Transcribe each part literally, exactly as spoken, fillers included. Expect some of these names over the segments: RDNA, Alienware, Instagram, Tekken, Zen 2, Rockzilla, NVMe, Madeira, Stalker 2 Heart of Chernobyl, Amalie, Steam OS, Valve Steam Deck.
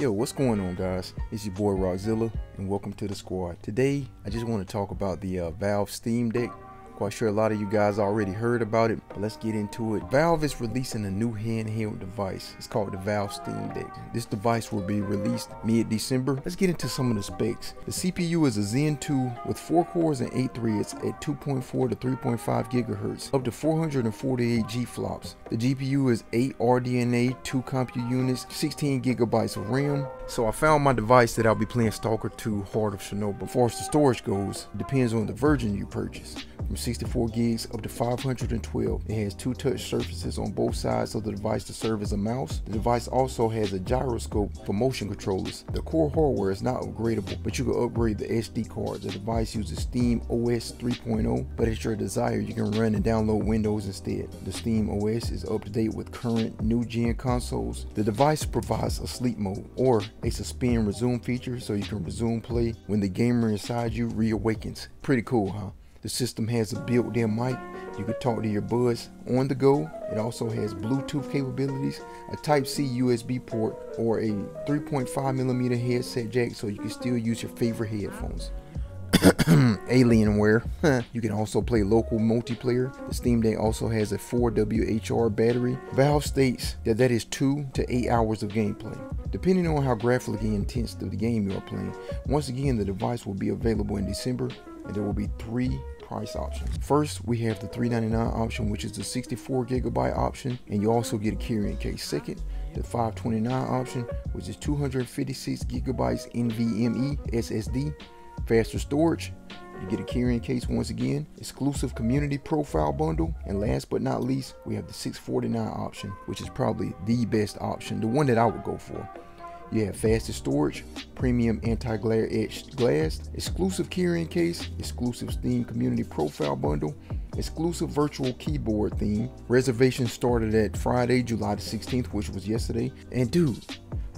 Yo, what's going on, guys? It's your boy Rockzilla and welcome to the squad. Today I just want to talk about the uh, Valve Steam Deck. Quite sure a lot of you guys already heard about it, but let's get into it. Valve is releasing a new handheld device. It's called the Valve Steam Deck. This device will be released mid-December. Let's get into some of the specs. The C P U is a Zen two with four cores and eight threads at two point four to three point five gigahertz, up to four hundred forty-eight G flops. The G P U is eight R D N A, two compute units, sixteen gigabytes of RAM. So I found my device that I'll be playing Stalker two Heart of Chernobyl. As far as the storage goes, it depends on the version you purchase, from sixty-four gigs up to five hundred twelve. It has two touch surfaces on both sides of the device to serve as a mouse. The device also has a gyroscope for motion controllers. The core hardware is not upgradable, but you can upgrade the S D card. The device uses Steam O S three point oh, but at your desire, you can run and download Windows instead. The Steam O S is up to date with current new gen consoles. The device provides a sleep mode or a suspend resume feature, so you can resume play when the gamer inside you reawakens. Pretty cool, huh? The system has a built-in mic. You can talk to your buds on the go. It also has Bluetooth capabilities, a Type C U S B port, or a three point five millimeter headset jack, so you can still use your favorite headphones. Alienware. You can also play local multiplayer. The Steam Deck also has a four watt hour battery. Valve states that that is two to eight hours of gameplay, depending on how graphically intense the game you are playing. Once again, the device will be available in December, and there will be three price options. First, we have the three ninety-nine option, which is the sixty-four gigabyte option, and you also get a carrying case. Second, the five twenty-nine option, which is two hundred fifty-six gigabytes NVMe S S D, faster storage. You get a carrying case once again, exclusive community profile bundle, and last but not least, we have the six forty-nine option, which is probably the best option, the one that I would go for. You have faster storage, premium anti-glare etched glass, exclusive carrying case, exclusive Steam community profile bundle, exclusive virtual keyboard theme. Reservations started at Friday, July the sixteenth, which was yesterday. And dude,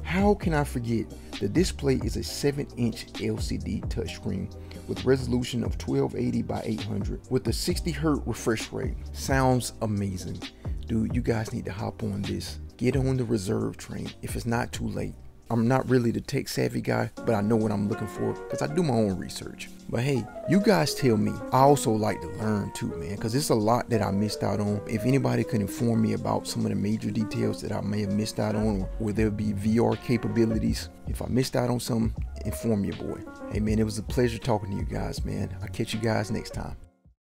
how can I forget? The display is a seven inch L C D touchscreen with resolution of twelve eighty by eight hundred with a sixty hertz refresh rate. Sounds amazing. Dude, you guys need to hop on this. Get on the reserve train if it's not too late. I'm not really the tech savvy guy, but I know what I'm looking for because I do my own research. But hey, you guys tell me. I also like to learn too, man, because it's a lot that I missed out on. If anybody could inform me about some of the major details that I may have missed out on, or, or there'll be V R capabilities. If I missed out on something, inform your boy. Hey man, it was a pleasure talking to you guys, man. I'll catch you guys next time.